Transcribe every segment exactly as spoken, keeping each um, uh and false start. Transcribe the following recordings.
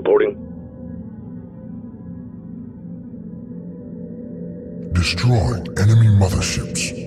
reporting. Destroying enemy motherships.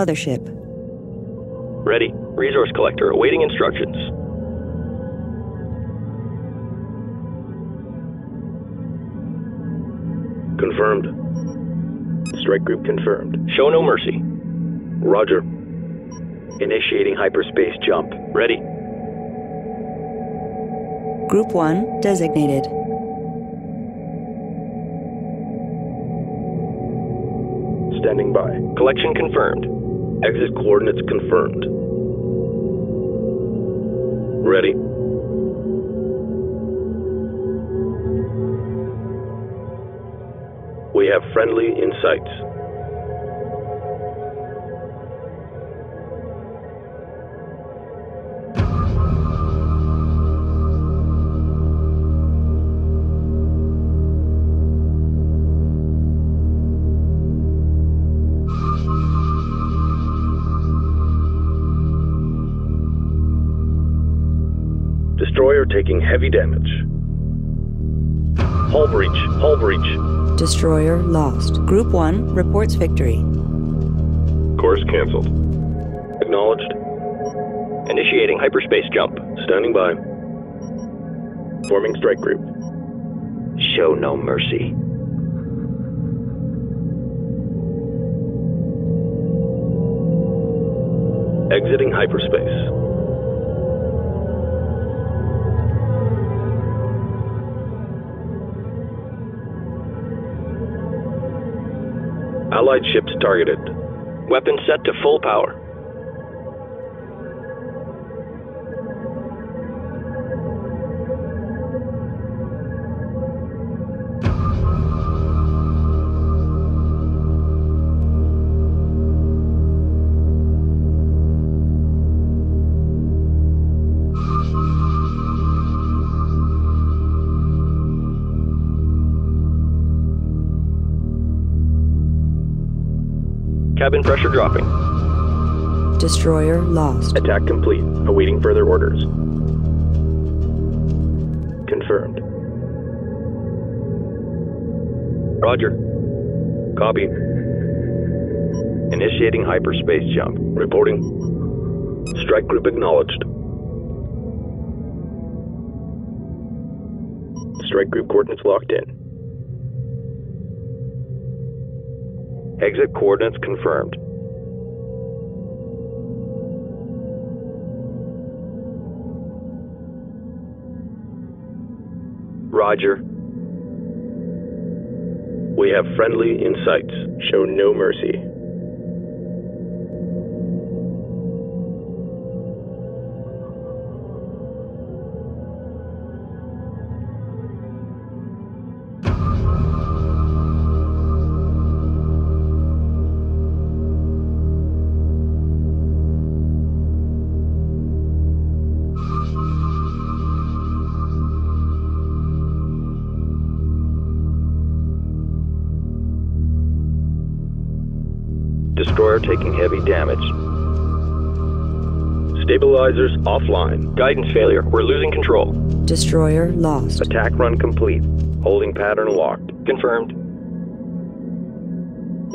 Mothership. Ready. Resource collector awaiting instructions. Confirmed. Strike group confirmed. Show no mercy. Roger. Initiating hyperspace jump. Ready. Group one designated. Standing by. Collection confirmed. Exit coordinates confirmed. Ready. We have friendly insights. Destroyer taking heavy damage. Hull breach. Hull breach. Destroyer lost. Group one reports victory. Course canceled. Acknowledged. Initiating hyperspace jump. Standing by. Forming strike group. Show no mercy. Exiting hyperspace. Allied ships targeted. Weapons set to full power. Cabin pressure dropping. Destroyer lost. Attack complete. Awaiting further orders. Confirmed. Roger. Copy. Initiating hyperspace jump. Reporting. Strike group acknowledged. Strike group coordinates locked in. Exit coordinates confirmed. Roger. We have friendly insights. Show no mercy. Destroyer taking heavy damage. Stabilizers offline. Guidance failure. We're losing control. Destroyer lost. Attack run complete. Holding pattern locked. Confirmed.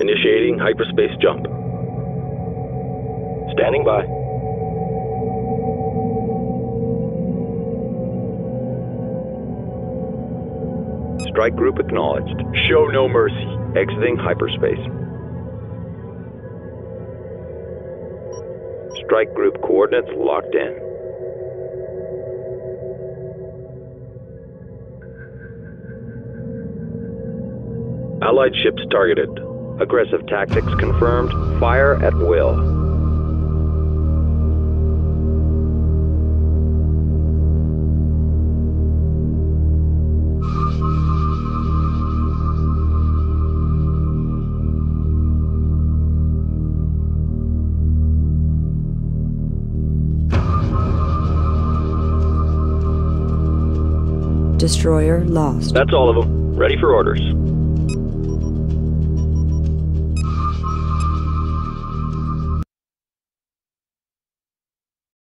Initiating hyperspace jump. Standing by. Strike group acknowledged. Show no mercy. Exiting hyperspace. Strike group coordinates locked in. Allied ships targeted. Aggressive tactics confirmed. Fire at will. Destroyer lost. That's all of them. Ready for orders.